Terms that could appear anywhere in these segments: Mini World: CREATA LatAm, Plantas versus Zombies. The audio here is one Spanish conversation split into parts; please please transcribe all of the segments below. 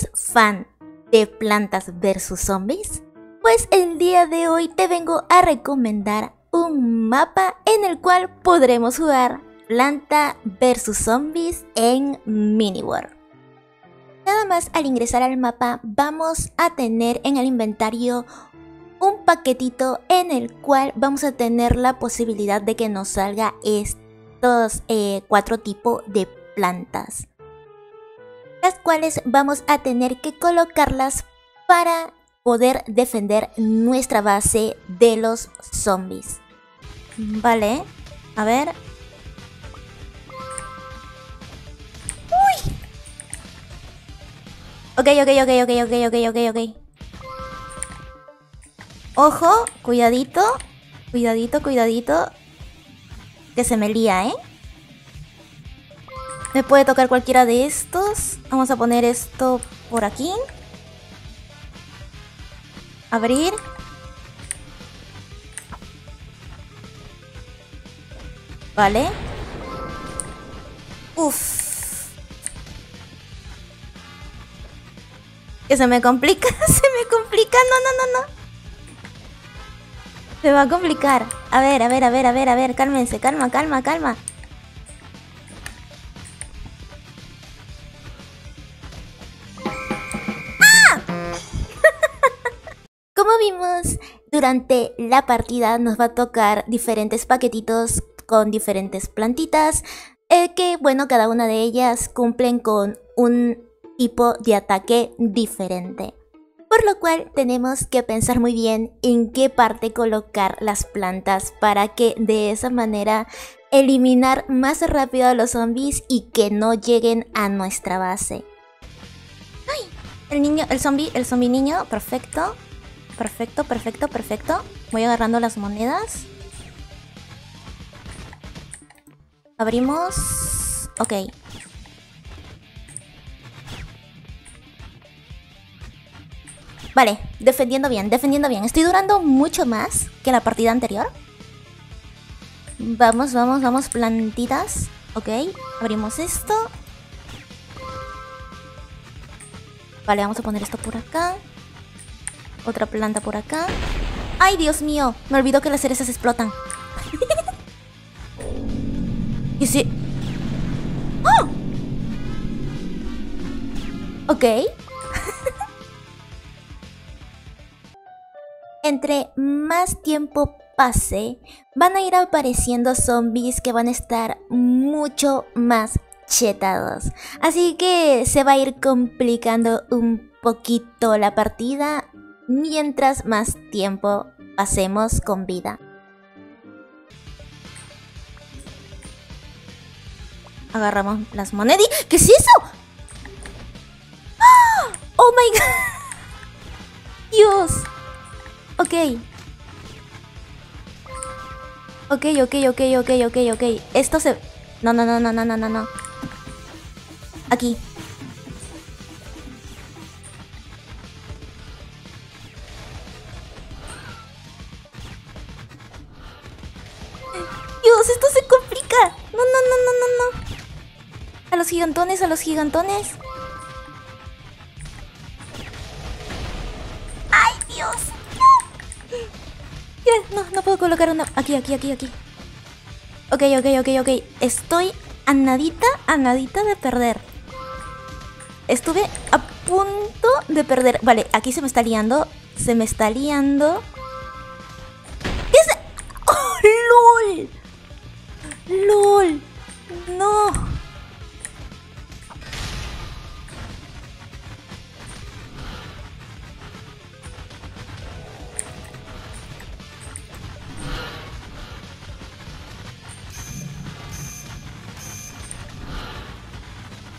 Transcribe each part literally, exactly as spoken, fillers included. eres fan de Plantas versus Zombies, pues el día de hoy te vengo a recomendar un mapa en el cual podremos jugar Planta versus Zombies en Mini World. Nada más al ingresar al mapa vamos a tener en el inventario un paquetito en el cual vamos a tener la posibilidad de que nos salga estos eh, cuatro tipos de plantas, las cuales vamos a tener que colocarlas para poder defender nuestra base de los zombies. Vale, a ver. ¡Uy! Ok, ok, ok, ok, ok, ok, ok, ok. Ojo, cuidadito, cuidadito, cuidadito, que se me lía, ¿eh? Me puede tocar cualquiera de estos. Vamos a poner esto por aquí. Abrir. Vale. Uff. Que se me complica, se me complica, no, no, no, no. Se va a complicar. A ver, a ver, a ver, a ver, a ver. Cálmense, calma, calma, calma. ¡Ah! Como vimos, durante la partida nos va a tocar diferentes paquetitos con diferentes plantitas. Eh, que, bueno, cada una de ellas cumplen con un tipo de ataque diferente. Por lo cual tenemos que pensar muy bien en qué parte colocar las plantas para que de esa manera eliminar más rápido a los zombies y que no lleguen a nuestra base. ¡Ay! El niño, el zombie, el zombie niño, perfecto. Perfecto, perfecto, perfecto. Voy agarrando las monedas. Abrimos. Ok. Vale, defendiendo bien, defendiendo bien. Estoy durando mucho más que la partida anterior. Vamos, vamos, vamos, plantitas. Ok, abrimos esto. Vale, vamos a poner esto por acá. Otra planta por acá. ¡Ay, Dios mío! Me olvidó que las cerezas explotan. ¿Y si...? ¡Oh! Ok. Entre más tiempo pase, van a ir apareciendo zombies que van a estar mucho más chetados. Así que se va a ir complicando un poquito la partida mientras más tiempo pasemos con vida. Agarramos las monedas. ¿Qué es eso? ¡Oh, my God! ¡Dios! Ok, ok, ok, ok, ok, ok, ok. Esto se... No, no, no, no, no, no, no. Aquí. Dios, esto se complica. No, no, no, no, no, no. A los gigantones, a los gigantones. No, no puedo colocar una... Aquí, aquí, aquí, aquí. Ok, ok, ok, ok. Estoy a nadita, a nadita de perder. Estuve a punto de perder. Vale, aquí se me está liando. Se me está liando. ¿Qué es? ¡Oh, lol! ¡Lol! ¡No!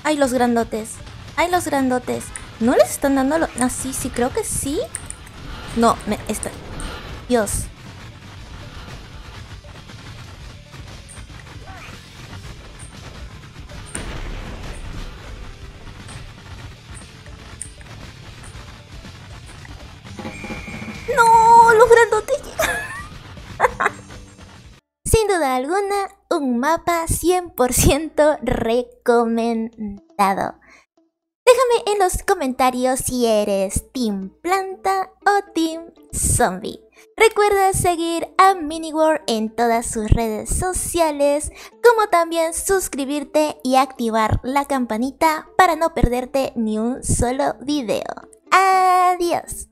¡Ay, los grandotes! ¡Ay, los grandotes! ¿No les están dando lo...? Ah, sí, sí, creo que sí. No, me... Está... Dios. ¡No! ¡Los grandotes! Sin duda alguna, un mapa cien por ciento recomendado. Déjame en los comentarios si eres Team Planta o Team Zombie. Recuerda seguir a Mini World en todas sus redes sociales, como también suscribirte y activar la campanita para no perderte ni un solo video. ¡Adiós!